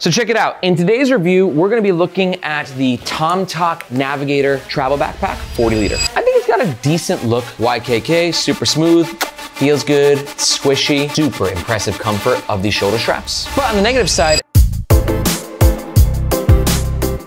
So check it out. In today's review, we're gonna be looking at the Tomtoc Navigator Travel Backpack 40 liter. I think it's got a decent look. YKK, super smooth, feels good, squishy, super impressive comfort of the shoulder straps. But on the negative side,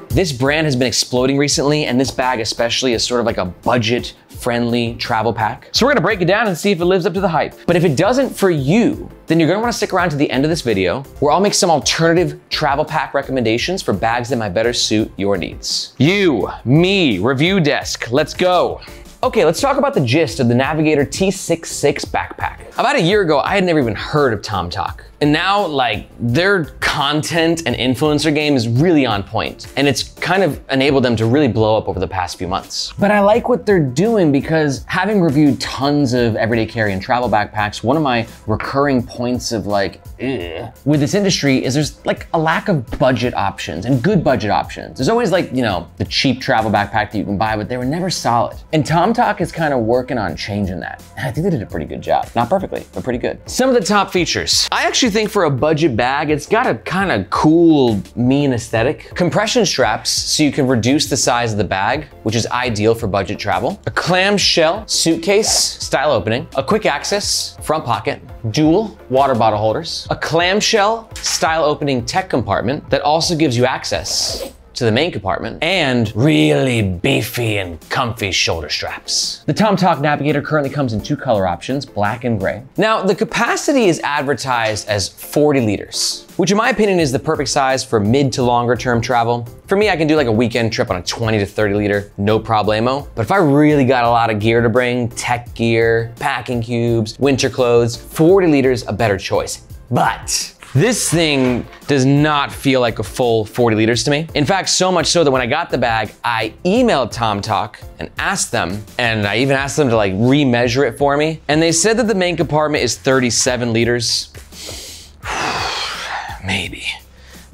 this brand has been exploding recently, and this bag especially is sort of like a budget-friendly travel pack. So we're gonna break it down and see if it lives up to the hype. But if it doesn't for you, then you're gonna wanna stick around to the end of this video, where I'll make some alternative travel pack recommendations for bags that might better suit your needs. You, me, review desk, let's go. Okay, let's talk about the gist of the Navigator T66 backpack. About a year ago, I had never even heard of Tomtoc. And now, like, their content and influencer game is really on point. And it's kind of enabled them to really blow up over the past few months. But I like what they're doing, because having reviewed tons of everyday carry and travel backpacks, one of my recurring points of like, ugh, with this industry is there's like a lack of budget options and good budget options. There's always like, you know, the cheap travel backpack that you can buy, but they were never solid. And Tomtoc is kind of working on changing that. And I think they did a pretty good job. Not perfectly, but pretty good. Some of the top features. I actually think for a budget bag, it's got a kind of cool, mean aesthetic. Compression straps, so you can reduce the size of the bag, which is ideal for budget travel. A clamshell suitcase style opening. A quick access front pocket. Dual water bottle holders. A clamshell style opening tech compartment that also gives you access to the main compartment, and really beefy and comfy shoulder straps. The Tomtoc Navigator currently comes in two color options, black and gray. Now, the capacity is advertised as 40 liters, which in my opinion is the perfect size for mid to longer term travel. For me, I can do like a weekend trip on a 20 to 30 liter, no problemo. But if I really got a lot of gear to bring, tech gear, packing cubes, winter clothes, 40 liters, a better choice. But this thing does not feel like a full 40 liters to me. In fact, so much so that when I got the bag, I emailed Tomtoc and asked them, and I even asked them to like remeasure it for me. And they said that the main compartment is 37 liters. Maybe,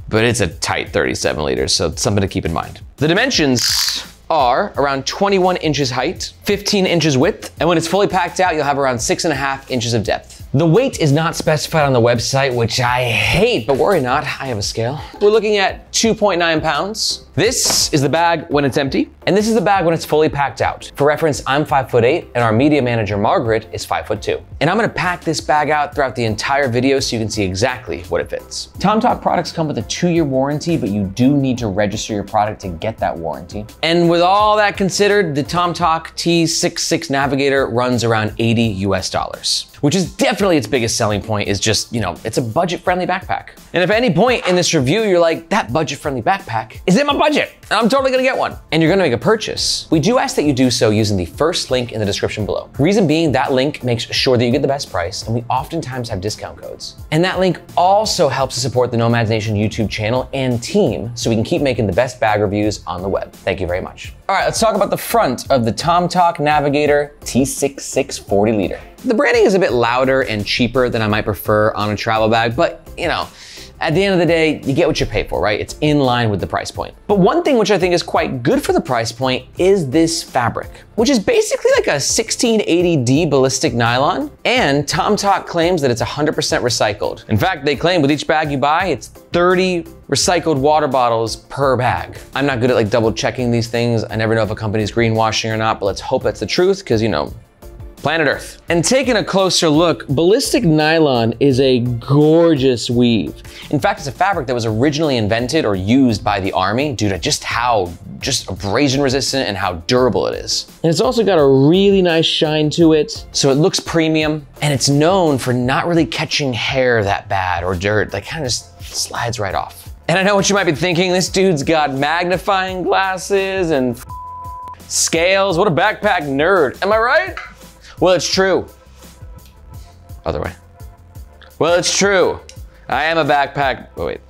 but it's a tight 37 liters, so it's something to keep in mind. The dimensions are around 21 inches height, 15 inches width, and when it's fully packed out, you'll have around 6.5 inches of depth. The weight is not specified on the website, which I hate, but worry not, I have a scale. We're looking at 2.9 pounds. This is the bag when it's empty, and this is the bag when it's fully packed out. For reference, I'm 5'8", and our media manager, Margaret, is 5'2". And I'm gonna pack this bag out throughout the entire video so you can see exactly what it fits. Tomtoc products come with a 2-year warranty, but you do need to register your product to get that warranty. And with all that considered, the Tomtoc T66 Navigator runs around $80 US, which is definitely its biggest selling point, is just, you know, it's a budget-friendly backpack. And if at any point in this review, you're like, that budget-friendly backpack is in my budget, and I'm totally gonna get one, and you're gonna make a purchase, we do ask that you do so using the first link in the description below. Reason being, that link makes sure that you get the best price, and we oftentimes have discount codes. And that link also helps to support the Nomads Nation YouTube channel and team, so we can keep making the best bag reviews on the web. Thank you very much. All right, let's talk about the front of the Tomtoc Navigator T66 40 liter. The branding is a bit louder and cheaper than I might prefer on a travel bag, but you know, at the end of the day, you get what you pay for, right? It's in line with the price point. But one thing which I think is quite good for the price point is this fabric, which is basically like a 1680D ballistic nylon, and Tomtoc claims that it's 100% recycled. In fact, they claim with each bag you buy, it's 30 recycled water bottles per bag. I'm not good at like double checking these things. I never know if a company's greenwashing or not, but let's hope that's the truth, because you know, planet Earth. And taking a closer look, ballistic nylon is a gorgeous weave. In fact, it's a fabric that was originally invented or used by the Army due to just how abrasion resistant and how durable it is. And it's also got a really nice shine to it, so it looks premium, and it's known for not really catching hair that bad or dirt. That kind of just slides right off. And I know what you might be thinking, this dude's got magnifying glasses and scales. What a backpack nerd, am I right? Well, it's true. Other way. Well, it's true. I am a backpack. Oh, wait.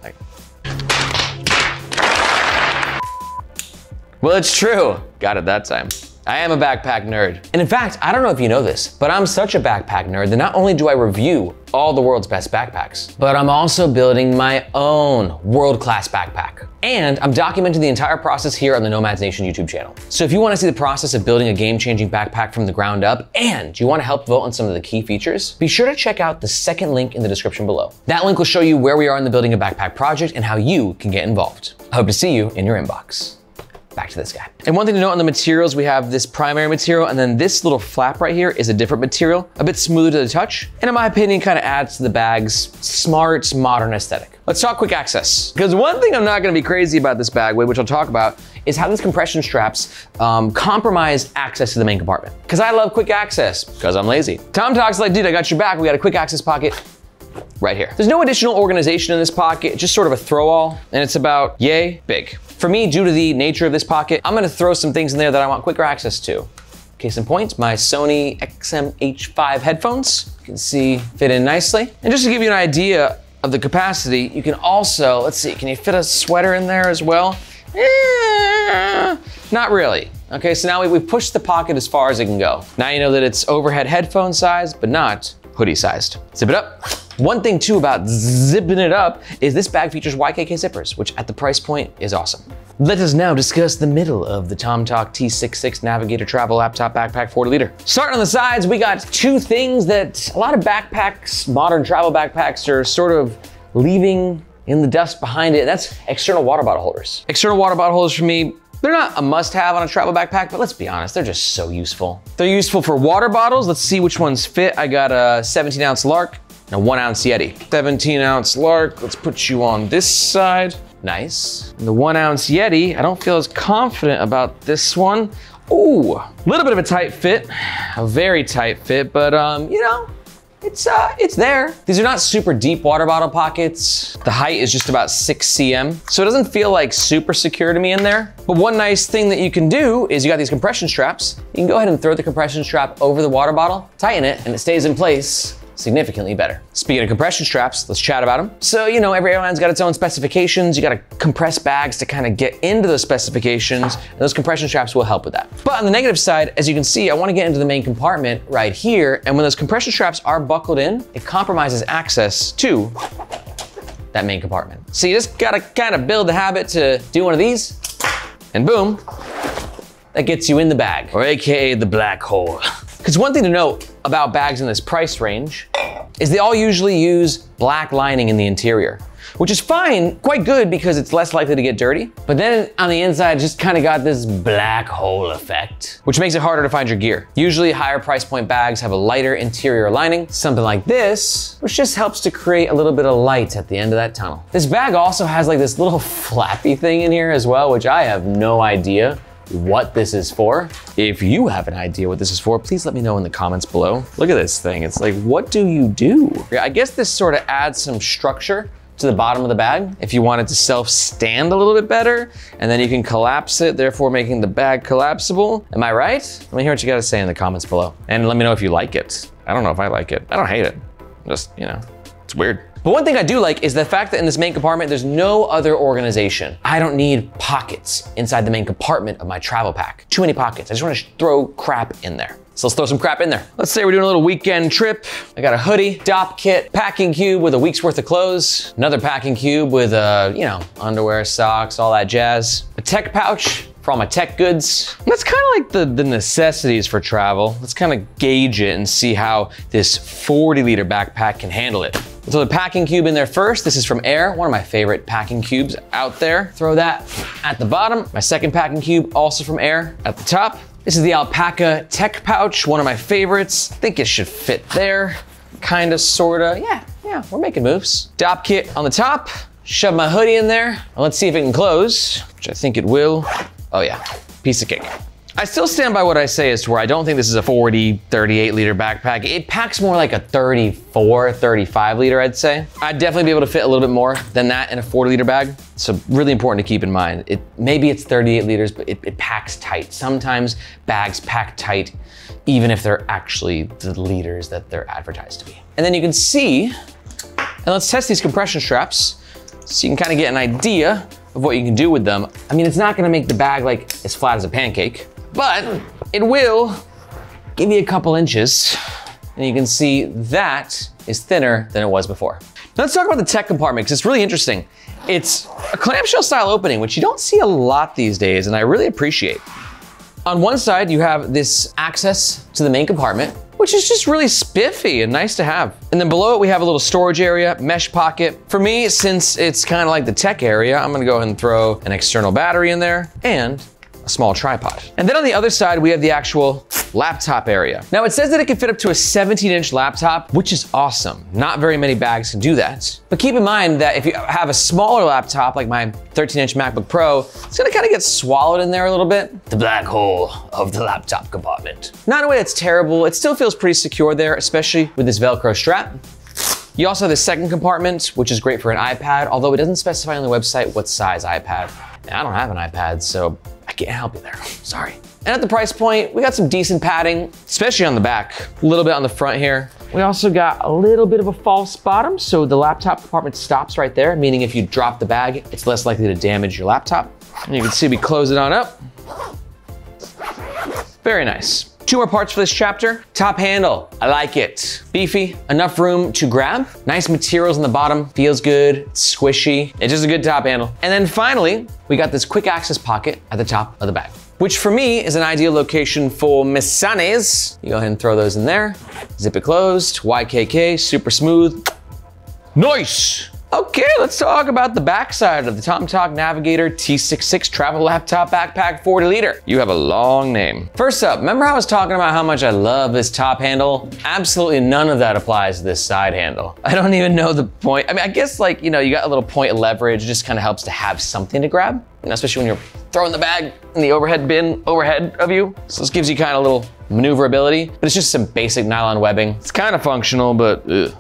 Well, it's true. Got it that time. I am a backpack nerd. And in fact, I don't know if you know this, but I'm such a backpack nerd that not only do I review all the world's best backpacks, but I'm also building my own world-class backpack. And I'm documenting the entire process here on the Nomads Nation YouTube channel. So if you want to see the process of building a game-changing backpack from the ground up, and you want to help vote on some of the key features, be sure to check out the second link in the description below. That link will show you where we are in the Building a Backpack project and how you can get involved. I hope to see you in your inbox. Back to this guy. And one thing to note on the materials, we have this primary material, and then this little flap right here is a different material, a bit smoother to the touch, and in my opinion, kind of adds to the bag's smart, modern aesthetic. Let's talk quick access. Because one thing I'm not gonna be crazy about this bag, which I'll talk about, is how these compression straps compromise access to the main compartment. Because I love quick access, because I'm lazy. Tomtoc's like, dude, I got your back, we got a quick access pocket. Right here. There's no additional organization in this pocket, just sort of a throw-all, and it's about yay big. For me, due to the nature of this pocket, I'm gonna throw some things in there that I want quicker access to. Case in point, my Sony XMH5 headphones. You can see, fit in nicely. And just to give you an idea of the capacity, you can also, let's see, can you fit a sweater in there as well? Not really. Okay, so now we've pushed the pocket as far as it can go. Now you know that it's overhead headphone sized, but not hoodie sized. Zip it up. One thing too about zipping it up is this bag features YKK zippers, which at the price point is awesome. Let us now discuss the middle of the Tomtoc T66 Navigator Travel Laptop Backpack 40-liter. Starting on the sides, we got two things that a lot of backpacks, modern travel backpacks, are sort of leaving in the dust behind it. That's external water bottle holders. External water bottle holders for me, they're not a must-have on a travel backpack, but let's be honest, they're just so useful. They're useful for water bottles. Let's see which ones fit. I got a 17-ounce Lark and a 1-ounce Yeti. 17-ounce Lark, let's put you on this side. Nice. And the 1-ounce Yeti, I don't feel as confident about this one. Ooh, a little bit of a tight fit, a very tight fit, but you know, it's there. These are not super deep water bottle pockets. The height is just about 6 cm. So it doesn't feel like super secure to me in there. But one nice thing that you can do is you got these compression straps. You can go ahead and throw the compression strap over the water bottle, tighten it, and it stays in place significantly better. Speaking of compression straps, let's chat about them. So, you know, every airline's got its own specifications. You gotta compress bags to kind of get into those specifications, and those compression straps will help with that. But on the negative side, as you can see, I wanna get into the main compartment right here, and when those compression straps are buckled in, it compromises access to that main compartment. So you just gotta kind of build the habit to do one of these, and boom, that gets you in the bag, or AKA the black hole. Because one thing to note about bags in this price range is they all usually use black lining in the interior, which is fine, quite good, because it's less likely to get dirty. But then on the inside, it just kind of got this black hole effect, which makes it harder to find your gear. Usually higher price point bags have a lighter interior lining, something like this, which just helps to create a little bit of light at the end of that tunnel. This bag also has like this little flappy thing in here as well, which I have no idea what this is for. If you have an idea what this is for, please let me know in the comments below. Look at this thing, it's like, what do you do? Yeah, I guess this sort of adds some structure to the bottom of the bag if you want it to self-stand a little bit better, and then you can collapse it, therefore making the bag collapsible. Am I right? Let me hear what you gotta say in the comments below. And let me know if you like it. I don't know if I like it. I don't hate it, just, you know, it's weird. But one thing I do like is the fact that in this main compartment, there's no other organization. I don't need pockets inside the main compartment of my travel pack. Too many pockets. I just want to throw crap in there. So let's throw some crap in there. Let's say we're doing a little weekend trip. I got a hoodie, DOP kit, packing cube with a week's worth of clothes, another packing cube with, you know, underwear, socks, all that jazz, a tech pouch for all my tech goods. And that's kind of like the necessities for travel. Let's kind of gauge it and see how this 40-liter backpack can handle it. So the packing cube in there first. This is from Aer, one of my favorite packing cubes out there. Throw that at the bottom. My second packing cube, also from Aer, at the top. This is the Alpaca tech pouch, one of my favorites. I think it should fit there. Kinda, sorta, yeah, we're making moves. DOP kit on the top. Shove my hoodie in there. Now let's see if it can close, which I think it will. Oh yeah, piece of cake. I still stand by what I say as to where I don't think this is a 40, 38-liter backpack. It packs more like a 34, 35-liter, I'd say. I'd definitely be able to fit a little bit more than that in a 40-liter bag. So really important to keep in mind. Maybe it's 38 liters, but it packs tight. Sometimes bags pack tight, even if they're actually the liters that they're advertised to be. And then you can see, and let's test these compression straps so you can kind of get an idea of what you can do with them. I mean, it's not gonna make the bag like as flat as a pancake, but It will give you a couple inches, and you can see that is thinner than it was before. Now let's talk about the tech compartment, because it's really interesting. It's a clamshell style opening, which you don't see a lot these days, and I really appreciate. On one side, you have this access to the main compartment, which is just really spiffy and nice to have. And then below it, we have a little storage area, mesh pocket. For me, since it's kind of like the tech area, I'm gonna go ahead and throw an external battery in there and a small tripod. And then on the other side, we have the actual laptop area. Now it says that it can fit up to a 17-inch laptop, which is awesome. Not very many bags can do that. But keep in mind that if you have a smaller laptop, like my 13-inch MacBook Pro, it's gonna kind of get swallowed in there a little bit. The black hole of the laptop compartment. Not in a way that's terrible. It still feels pretty secure there, especially with this Velcro strap. You also have the second compartment, which is great for an iPad, although it doesn't specify on the website what size iPad. And I don't have an iPad, so I can't help you there, sorry. And at the price point, we got some decent padding, especially on the back, a little bit on the front here. We also got a little bit of a false bottom, so the laptop compartment stops right there, meaning if you drop the bag, it's less likely to damage your laptop. And you can see we close it on up. Very nice. Two more parts for this chapter. Top handle, I like it. Beefy, enough room to grab. Nice materials on the bottom, feels good, squishy. It's just a good top handle. And then finally, we got this quick access pocket at the top of the bag, which for me is an ideal location for mesanes. You go ahead and throw those in there. Zip it closed, YKK, super smooth. Nice. Okay, let's talk about the backside of the Tomtoc Navigator-T66 Travel Laptop Backpack 40 liter. You have a long name. First up, remember how I was talking about how much I love this top handle? Absolutely none of that applies to this side handle. I don't even know the point. I mean, I guess like, you know, you got a little point leverage, it just kind of helps to have something to grab, you know, especially when you're throwing the bag in the overhead bin overhead of you. So this gives you kind of a little maneuverability, but it's just some basic nylon webbing. It's kind of functional, but ugh.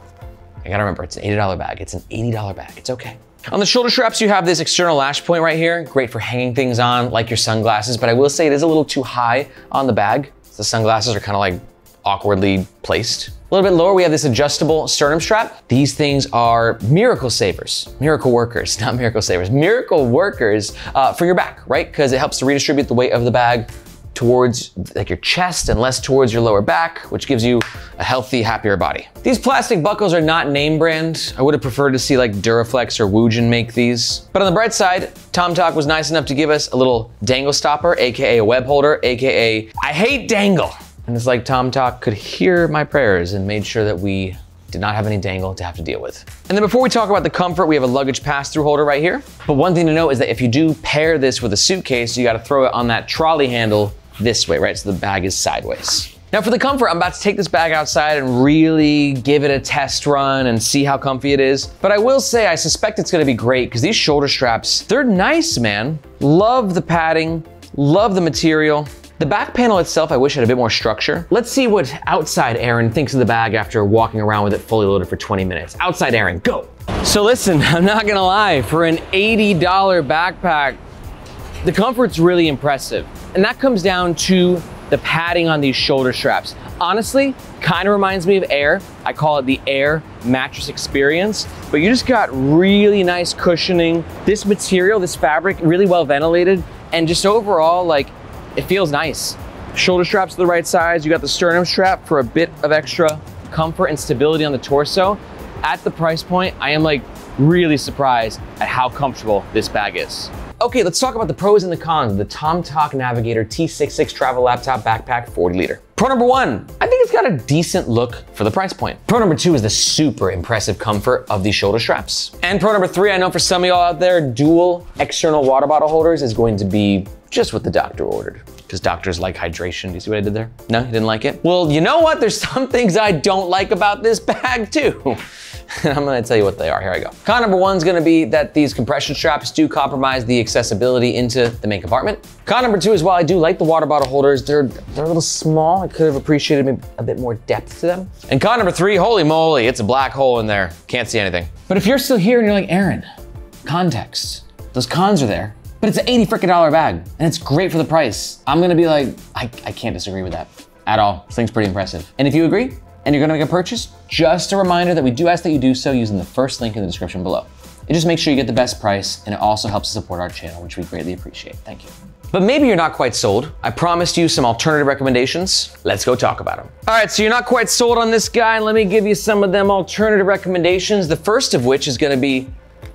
I gotta remember, it's an $80 bag. It's an $80 bag, it's okay. On the shoulder straps, you have this external lash point right here. Great for hanging things on, like your sunglasses, but I will say it is a little too high on the bag. The sunglasses are kind of like awkwardly placed. A little bit lower, we have this adjustable sternum strap. These things are miracle savers, miracle workers, not miracle savers, miracle workers for your back, right? Because it helps to redistribute the weight of the bag towards like your chest and less towards your lower back, which gives you a healthy, happier body. These plastic buckles are not name brand. I would have preferred to see like Duraflex or Wujin make these. But on the bright side, Tomtoc was nice enough to give us a little dangle stopper, AKA a web holder, AKA I hate dangle. And it's like Tomtoc could hear my prayers and made sure that we did not have any dangle to have to deal with. And then before we talk about the comfort, we have a luggage pass-through holder right here. But one thing to know is that if you do pair this with a suitcase, you gotta throw it on that trolley handle this way, right? So the bag is sideways. Now for the comfort, I'm about to take this bag outside and really give it a test run and see how comfy it is. But I will say, I suspect it's gonna be great because these shoulder straps, they're nice, man. Love the padding, love the material. The back panel itself, I wish had a bit more structure. Let's see what outside Aaron thinks of the bag after walking around with it fully loaded for 20 minutes. Outside Aaron, go. So listen, I'm not gonna lie, for an $80 backpack, the comfort's really impressive. And that comes down to the padding on these shoulder straps. Honestly, kind of reminds me of Aer. I call it the Aer mattress experience, but you just got really nice cushioning. This material, this fabric, really well ventilated, and just overall, like, it feels nice. Shoulder straps to the right size. You got the sternum strap for a bit of extra comfort and stability on the torso. At the price point, I am like really surprised at how comfortable this bag is. Okay, let's talk about the pros and the cons of the Tomtoc Navigator T66 Travel Laptop Backpack 40 liter. Pro number one, I think it's got a decent look for the price point. Pro number two is the super impressive comfort of these shoulder straps. And pro number three, I know for some of y'all out there, dual external water bottle holders is going to be just what the doctor ordered. Because doctors like hydration. Do you see what I did there? No, you didn't like it? Well, you know what? There's some things I don't like about this bag too. And I'm gonna tell you what they are, here I go. Con number one's gonna be that these compression straps do compromise the accessibility into the main compartment. Con number two is while I do like the water bottle holders, they're a little small. I could have appreciated maybe a bit more depth to them. And con number three, holy moly, it's a black hole in there. Can't see anything. But if you're still here and you're like, Aaron, context, those cons are there. But it's an $80 frickin' bag, and it's great for the price. I'm gonna be like, I can't disagree with that at all. This thing's pretty impressive. And if you agree, and you're gonna make a purchase, just a reminder that we do ask that you do so using the first link in the description below. It just makes sure you get the best price, and it also helps support our channel, which we greatly appreciate. Thank you. But maybe you're not quite sold. I promised you some alternative recommendations. Let's go talk about them. All right, so you're not quite sold on this guy. Let me give you some of them alternative recommendations. The first of which is gonna be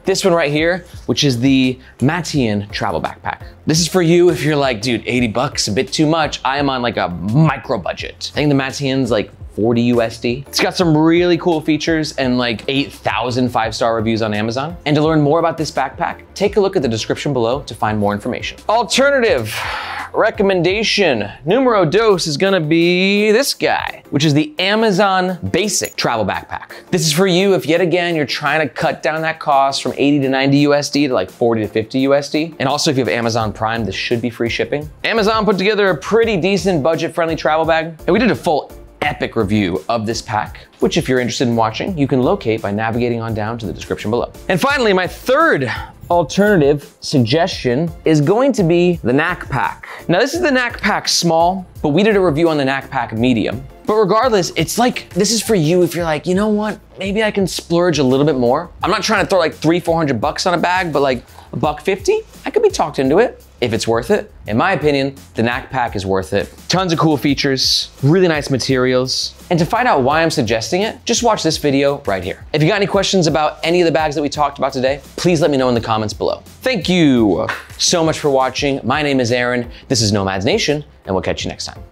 this one right here, which is the Matein travel backpack. This is for you if you're like, dude, 80 bucks, a bit too much. I am on like a micro budget. I think the Matein's like 40 USD. It's got some really cool features and like 8,000 five-star reviews on Amazon. And to learn more about this backpack, take a look at the description below to find more information. Alternative recommendation numero dos is gonna be this guy, which is the Amazon Basic Travel Backpack. This is for you if yet again, you're trying to cut down that cost from 80 to 90 USD to like 40 to 50 USD. And also if you have Amazon Prime, this should be free shipping. Amazon put together a pretty decent budget-friendly travel bag. And we did a full epic review of this pack, which if you're interested in watching, you can locate by navigating on down to the description below. And finally, my third alternative suggestion is going to be the Knack Pack. Now this is the Knack Pack small, but we did a review on the Knack Pack medium. But regardless, it's like, this is for you if you're like, you know what, maybe I can splurge a little bit more. I'm not trying to throw like $300-400 on a bag, but like $150, I could be talked into it if it's worth it. In my opinion, the Knack Pack is worth it. Tons of cool features, really nice materials. And to find out why I'm suggesting it, just watch this video right here. If you got any questions about any of the bags that we talked about today, please let me know in the comments below. Thank you so much for watching. My name is Aaron, this is Nomads Nation, and we'll catch you next time.